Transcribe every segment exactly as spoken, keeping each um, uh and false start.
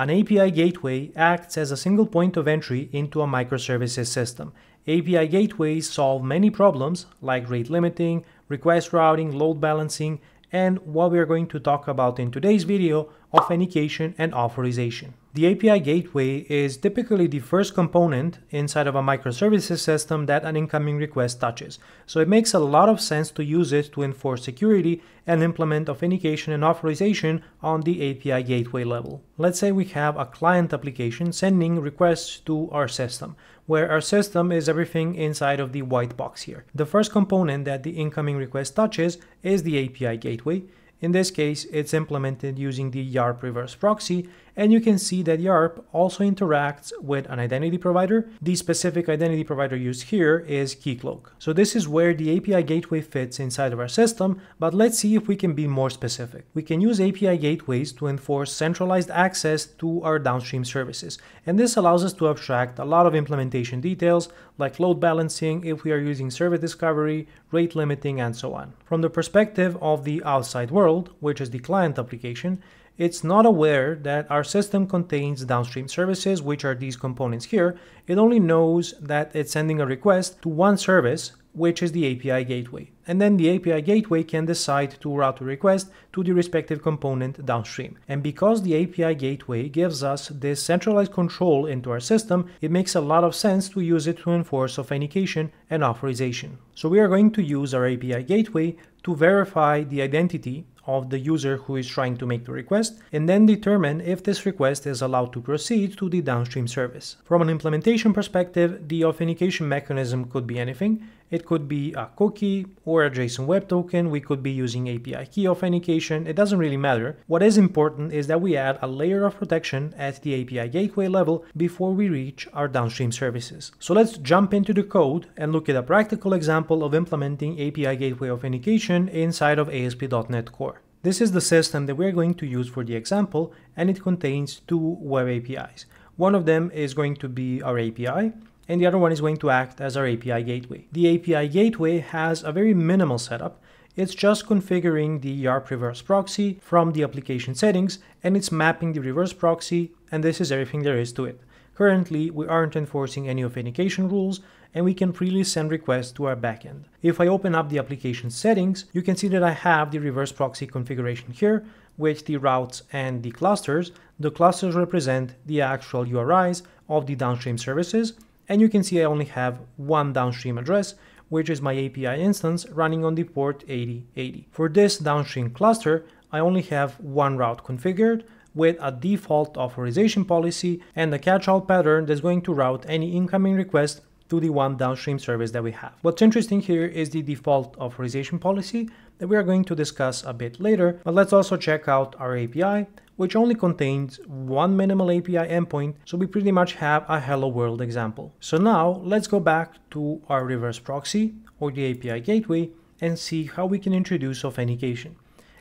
An A P I gateway acts as a single point of entry into a microservices system. A P I gateways solve many problems like rate limiting, request routing, load balancing, and what we are going to talk about in today's video, authentication and authorization. The A P I gateway is typically the first component inside of a microservices system that an incoming request touches. So it makes a lot of sense to use it to enforce security and implement authentication and authorization on the A P I gateway level. Let's say we have a client application sending requests to our system, where our system is everything inside of the white box here. The first component that the incoming request touches is the A P I gateway. In this case, it's implemented using the YARP reverse proxy, and you can see that YARP also interacts with an identity provider. The specific identity provider used here is Keycloak. So this is where the A P I gateway fits inside of our system, but let's see if we can be more specific. We can use A P I gateways to enforce centralized access to our downstream services, and this allows us to abstract a lot of implementation details like load balancing, if we are using service discovery, rate limiting, and so on. From the perspective of the outside world, which is the client application, it's not aware that our system contains downstream services, which are these components here. It only knows that it's sending a request to one service, which is the A P I gateway. And then the A P I gateway can decide to route a request to the respective component downstream. And because the A P I gateway gives us this centralized control into our system, it makes a lot of sense to use it to enforce authentication and authorization. So we are going to use our A P I gateway to verify the identity of the user who is trying to make the request, and then determine if this request is allowed to proceed to the downstream service. From an implementation perspective, the authentication mechanism could be anything. It could be a cookie or a JSON web token. We could be using A P I key authentication. It doesn't really matter. What is important is that we add a layer of protection at the A P I gateway level before we reach our downstream services. So let's jump into the code and look at a practical example of implementing A P I gateway authentication inside of A S P dot NET Core. This is the system that we're going to use for the example, and it contains two web A P Is. One of them is going to be our A P I, and the other one is going to act as our A P I gateway. The A P I gateway has a very minimal setup. It's just configuring the YARP reverse proxy from the application settings, and it's mapping the reverse proxy, and this is everything there is to it. Currently, we aren't enforcing any authentication rules, and we can freely send requests to our backend. If I open up the application settings, you can see that I have the reverse proxy configuration here, with the routes and the clusters. The clusters represent the actual U R Is of the downstream services, and you can see I only have one downstream address, which is my A P I instance running on the port eighty eighty. For this downstream cluster, I only have one route configured with a default authorization policy and a catch-all pattern that's going to route any incoming request to the one downstream service that we have. What's interesting here is the default authorization policy that we are going to discuss a bit later, but let's also check out our A P I, which only contains one minimal A P I endpoint, so we pretty much have a hello world example. So now let's go back to our reverse proxy or the A P I gateway and see how we can introduce authentication.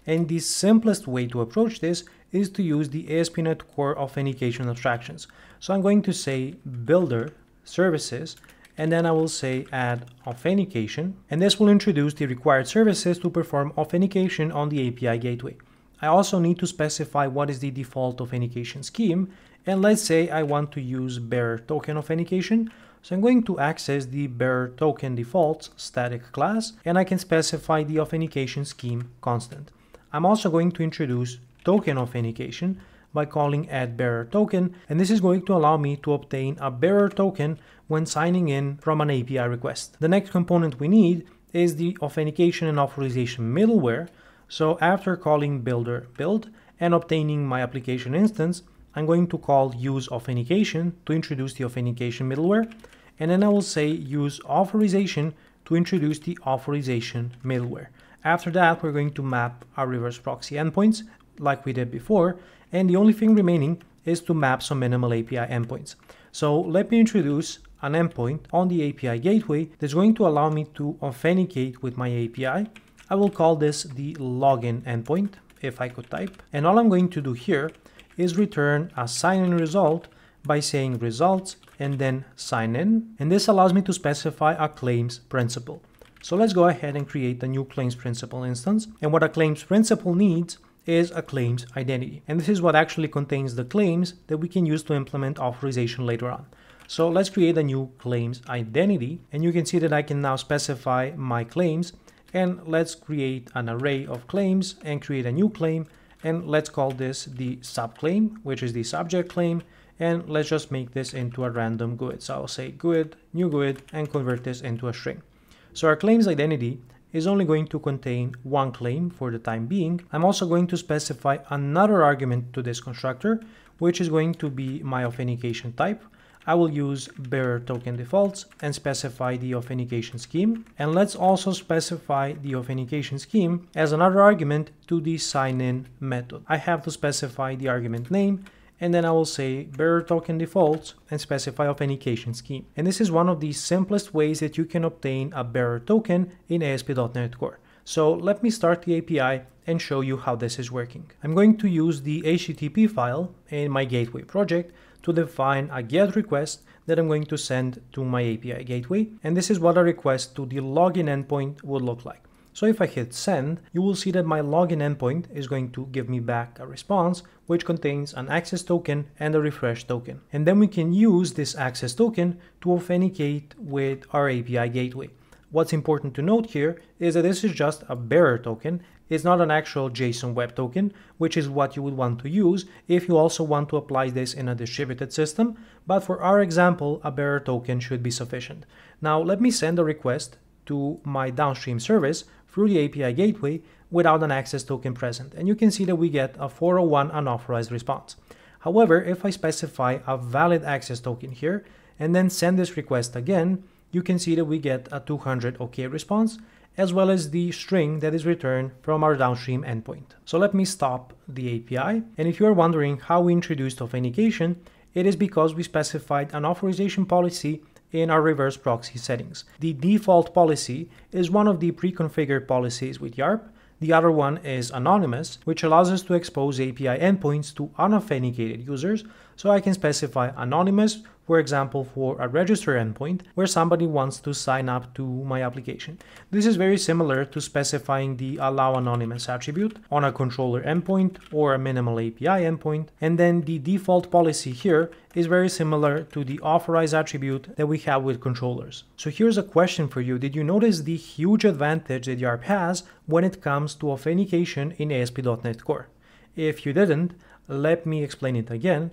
And the simplest way to approach this is to use the A S P dot NET Core authentication abstractions. So I'm going to say builder services, and then I will say add authentication, and this will introduce the required services to perform authentication on the A P I gateway. I also need to specify what is the default authentication scheme, and let's say I want to use bearer token authentication. So I'm going to access the BearerTokenDefaults static class, and I can specify the authentication scheme constant. I'm also going to introduce token authentication by calling add bearer token, and this is going to allow me to obtain a bearer token when signing in from an A P I request. The next component we need is the authentication and authorization middleware. So after calling builder build and obtaining my application instance, I'm going to call use authentication to introduce the authentication middleware, and then I will say use authorization to introduce the authorization middleware. After that, we're going to map our reverse proxy endpoints like we did before, and the only thing remaining is to map some minimal A P I endpoints. So let me introduce an endpoint on the A P I gateway that's going to allow me to authenticate with my A P I. I will call this the login endpoint, if I could type. And all I'm going to do here is return a sign-in result by saying results and then sign in. And this allows me to specify a claims principle. So let's go ahead and create a new claims principle instance. And what a claims principle needs is a claims identity. And this is what actually contains the claims that we can use to implement authorization later on. So let's create a new claims identity. And you can see that I can now specify my claims. And let's create an array of claims and create a new claim. And let's call this the subclaim, which is the subject claim. And let's just make this into a random GUID. So I'll say GUID, new GUID, and convert this into a string. So our claims identity is only going to contain one claim for the time being. I'm also going to specify another argument to this constructor, which is going to be my authentication type. I will use BearerTokenDefaults and specify the authentication scheme. And let's also specify the authentication scheme as another argument to the sign-in method. I have to specify the argument name, and then I will say bearer token defaults and specify authentication scheme. And this is one of the simplest ways that you can obtain a bearer token in A S P dot NET Core. So let me start the A P I and show you how this is working. I'm going to use the H T T P file in my gateway project to define a GET request that I'm going to send to my A P I gateway. And this is what a request to the login endpoint would look like. So if I hit send, you will see that my login endpoint is going to give me back a response, which contains an access token and a refresh token. And then we can use this access token to authenticate with our A P I gateway. What's important to note here is that this is just a bearer token. It's not an actual JSON web token, which is what you would want to use if you also want to apply this in a distributed system. But for our example, a bearer token should be sufficient. Now let me send a request to my downstream service through the A P I gateway without an access token present. And you can see that we get a four oh one unauthorized response. However, if I specify a valid access token here and then send this request again, you can see that we get a two hundred OK response, as well as the string that is returned from our downstream endpoint. So let me stop the A P I. And if you're wondering how we introduced authentication, it is because we specified an authorization policy in our reverse proxy settings. The default policy is one of the pre-configured policies with YARP. The other one is anonymous, which allows us to expose A P I endpoints to unauthenticated users. So I can specify anonymous, for example, for a register endpoint where somebody wants to sign up to my application. This is very similar to specifying the allow anonymous attribute on a controller endpoint or a minimal A P I endpoint. And then the default policy here is very similar to the authorize attribute that we have with controllers. So here's a question for you. Did you notice the huge advantage that YARP has when it comes to authentication in A S P dot NET Core? If you didn't, let me explain it again.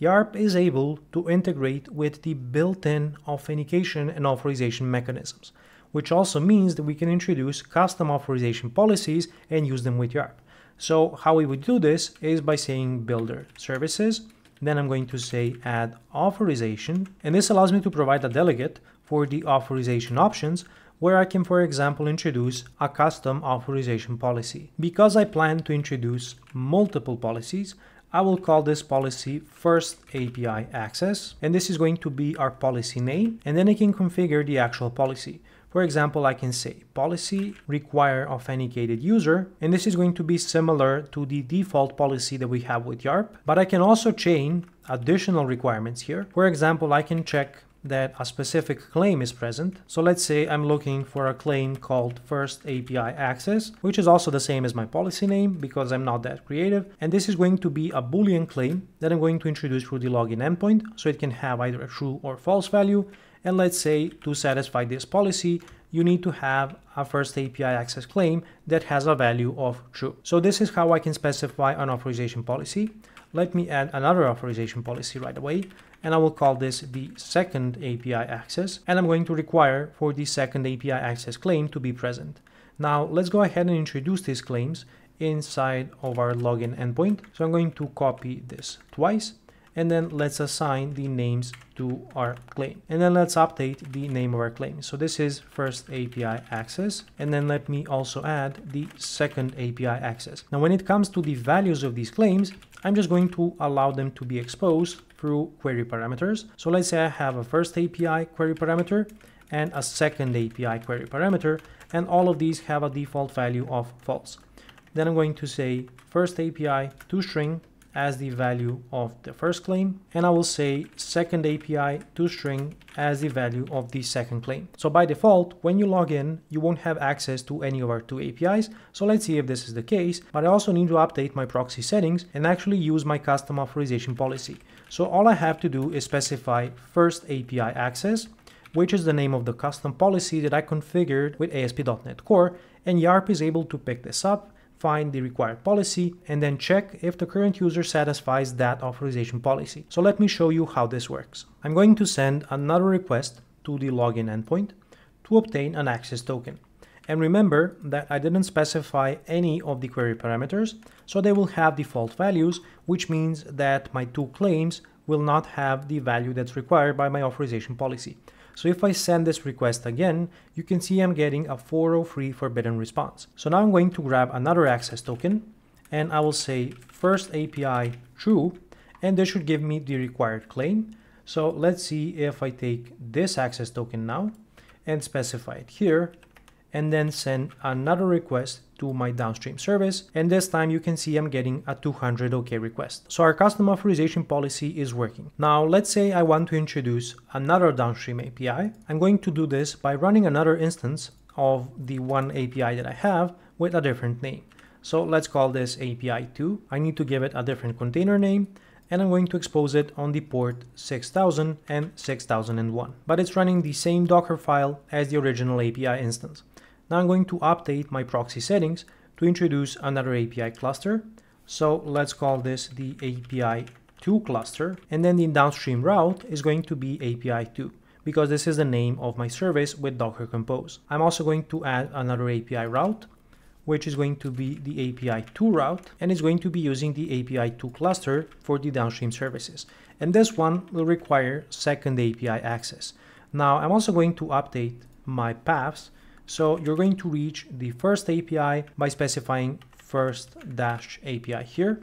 YARP is able to integrate with the built-in authentication and authorization mechanisms, which also means that we can introduce custom authorization policies and use them with YARP. So how we would do this is by saying builder services, then I'm going to say add authorization, and this allows me to provide a delegate for the authorization options, where I can, for example, introduce a custom authorization policy. Because I plan to introduce multiple policies, I will call this policy first A P I access, and this is going to be our policy name, and then I can configure the actual policy. For example, I can say policy require authenticated user, and this is going to be similar to the default policy that we have with YARP, but I can also chain additional requirements here. For example, I can check that a specific claim is present. So let's say I'm looking for a claim called first A P I access, which is also the same as my policy name because I'm not that creative. And this is going to be a Boolean claim that I'm going to introduce through the login endpoint. So it can have either a true or false value. And let's say to satisfy this policy, you need to have a first A P I access claim that has a value of true. So this is how I can specify an authorization policy. Let me add another authorization policy right away. And I will call this the second A P I access, and I'm going to require for the second A P I access claim to be present. Now let's go ahead and introduce these claims inside of our login endpoint. So I'm going to copy this twice, and then let's assign the names to our claim. And then let's update the name of our claim. So this is first A P I access, and then let me also add the second A P I access. Now when it comes to the values of these claims, I'm just going to allow them to be exposed through query parameters. So let's say I have a first A P I query parameter and a second A P I query parameter, and all of these have a default value of false. Then I'm going to say first A P I to string, as the value of the first claim, and I will say second A P I to string as the value of the second claim. So by default, when you log in, you won't have access to any of our two A P Is. So let's see if this is the case, but I also need to update my proxy settings and actually use my custom authorization policy. So all I have to do is specify first A P I access, which is the name of the custom policy that I configured with A S P dot NET Core, and YARP is able to pick this up, find the required policy, and then check if the current user satisfies that authorization policy. So let me show you how this works. I'm going to send another request to the login endpoint to obtain an access token. And remember that I didn't specify any of the query parameters, so they will have default values, which means that my two claims will not have the value that's required by my authorization policy. So if I send this request again, you can see I'm getting a four oh three forbidden response. So now I'm going to grab another access token and I will say first A P I true, and this should give me the required claim. So let's see if I take this access token now and specify it here and then send another request to my downstream service. And this time you can see I'm getting a two hundred OK request. So our custom authorization policy is working. Now let's say I want to introduce another downstream A P I. I'm going to do this by running another instance of the one A P I that I have with a different name. So let's call this A P I two. I need to give it a different container name, and I'm going to expose it on the port six thousand and six thousand one. But it's running the same Docker file as the original A P I instance. Now I'm going to update my proxy settings to introduce another A P I cluster. So let's call this the A P I two cluster. And then the downstream route is going to be A P I two, because this is the name of my service with Docker Compose. I'm also going to add another A P I route, which is going to be the A P I two route, and it's going to be using the A P I two cluster for the downstream services. And this one will require second A P I access. Now I'm also going to update my paths. So you're going to reach the first A P I by specifying first-A P I here,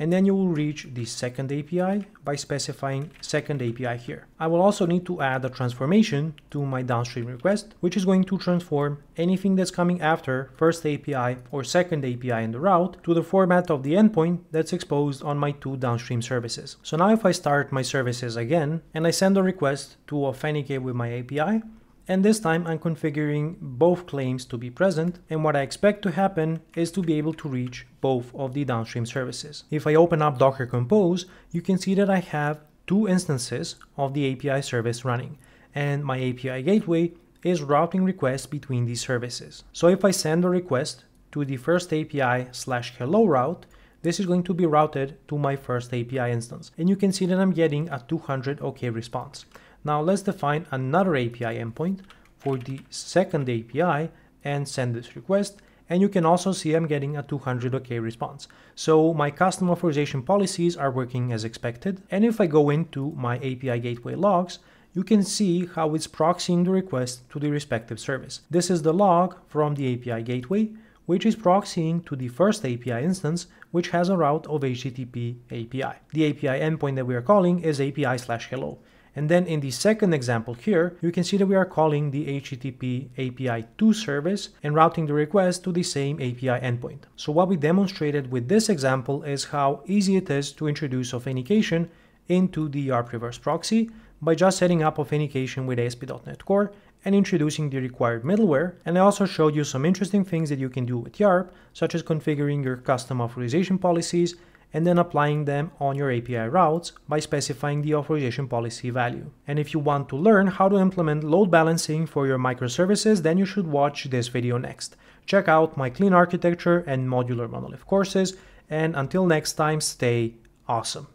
and then you will reach the second A P I by specifying second A P I here. I will also need to add a transformation to my downstream request, which is going to transform anything that's coming after first A P I or second A P I in the route to the format of the endpoint that's exposed on my two downstream services. So now if I start my services again and I send a request to authenticate with my A P I, and this time I'm configuring both claims to be present, and what I expect to happen is to be able to reach both of the downstream services. If I open up Docker Compose, you can see that I have two instances of the A P I service running, and my A P I gateway is routing requests between these services. So if I send a request to the first A P I slash hello route, this is going to be routed to my first A P I instance, and you can see that I'm getting a two hundred OK response. Now let's define another A P I endpoint for the second A P I and send this request. And you can also see I'm getting a two hundred OK response. So my custom authorization policies are working as expected. And if I go into my A P I gateway logs, you can see how it's proxying the request to the respective service. This is the log from the A P I gateway, which is proxying to the first A P I instance, which has a route of H T T P A P I. The A P I endpoint that we are calling is A P I slash hello. And then in the second example here, you can see that we are calling the H T T P A P I two service and routing the request to the same A P I endpoint. So what we demonstrated with this example is how easy it is to introduce authentication into the YARP reverse proxy by just setting up authentication with A S P dot NET Core and introducing the required middleware. And I also showed you some interesting things that you can do with YARP, such as configuring your custom authorization policies and then applying them on your A P I routes by specifying the authorization policy value. And if you want to learn how to implement load balancing for your microservices, then you should watch this video next. Check out my Clean Architecture and Modular Monolith courses, and until next time, stay awesome.